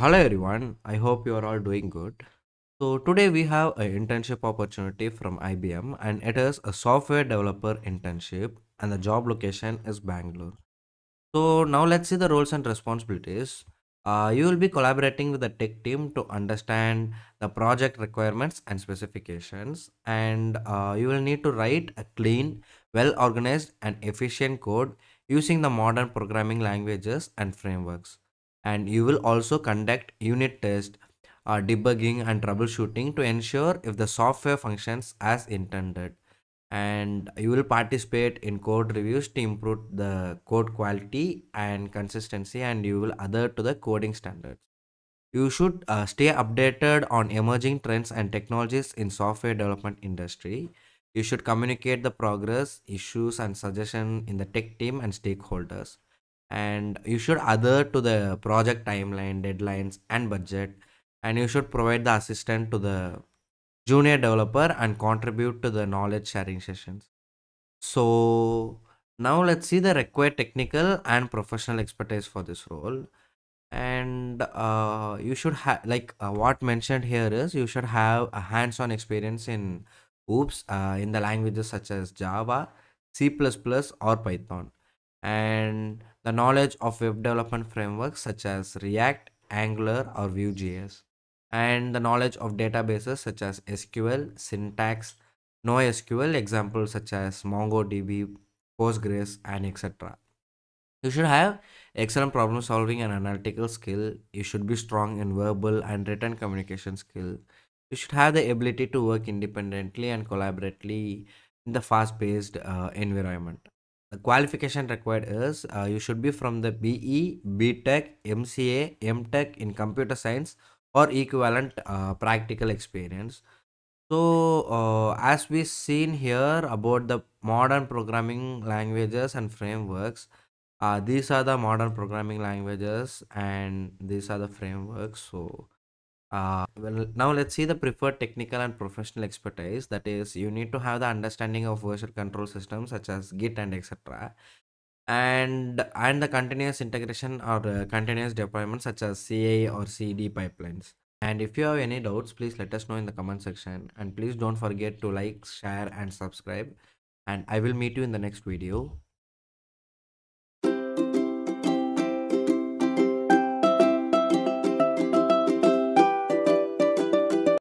Hello everyone, I hope you are all doing good. So today we have an internship opportunity from IBM and it is a software developer internship and the job location is Bangalore. So now let's see the roles and responsibilities. You will be collaborating with the tech team to understand the project requirements and specifications, and you will need to write a clean, well-organized and efficient code using the modern programming languages and frameworks. And you will also conduct unit tests, debugging and troubleshooting to ensure if the software functions as intended. And you will participate in code reviews to improve the code quality and consistency, and you will adhere to the coding standards. You should stay updated on emerging trends and technologies in software development industry. You should communicate the progress, issues and suggestions in the tech team and stakeholders. And you should adhere to the project timeline, deadlines and budget, and you should provide the assistance to the junior developer and contribute to the knowledge sharing sessions. So now let's see the required technical and professional expertise for this role. And you should have, like what mentioned here is, you should have a hands-on experience in OOPs in the languages such as Java, C++ or Python, and the knowledge of web development frameworks such as React, Angular or Vue.js, and the knowledge of databases such as SQL, syntax, NoSQL, examples such as MongoDB, Postgres and etc. You should have excellent problem solving and analytical skill. You should be strong in verbal and written communication skill. You should have the ability to work independently and collaboratively in the fast-paced environment. The qualification required is you should be from the BE, B.Tech, MCA, M.Tech in Computer Science or equivalent practical experience. So as we seen here about the modern programming languages and frameworks, these are the modern programming languages and these are the frameworks. So now let's see the preferred technical and professional expertise. That is, you need to have the understanding of version control systems such as Git and etc. And the continuous integration or continuous deployment such as CI or CD pipelines. And if you have any doubts, please let us know in the comment section, and please don't forget to like, share and subscribe, and I will meet you in the next video.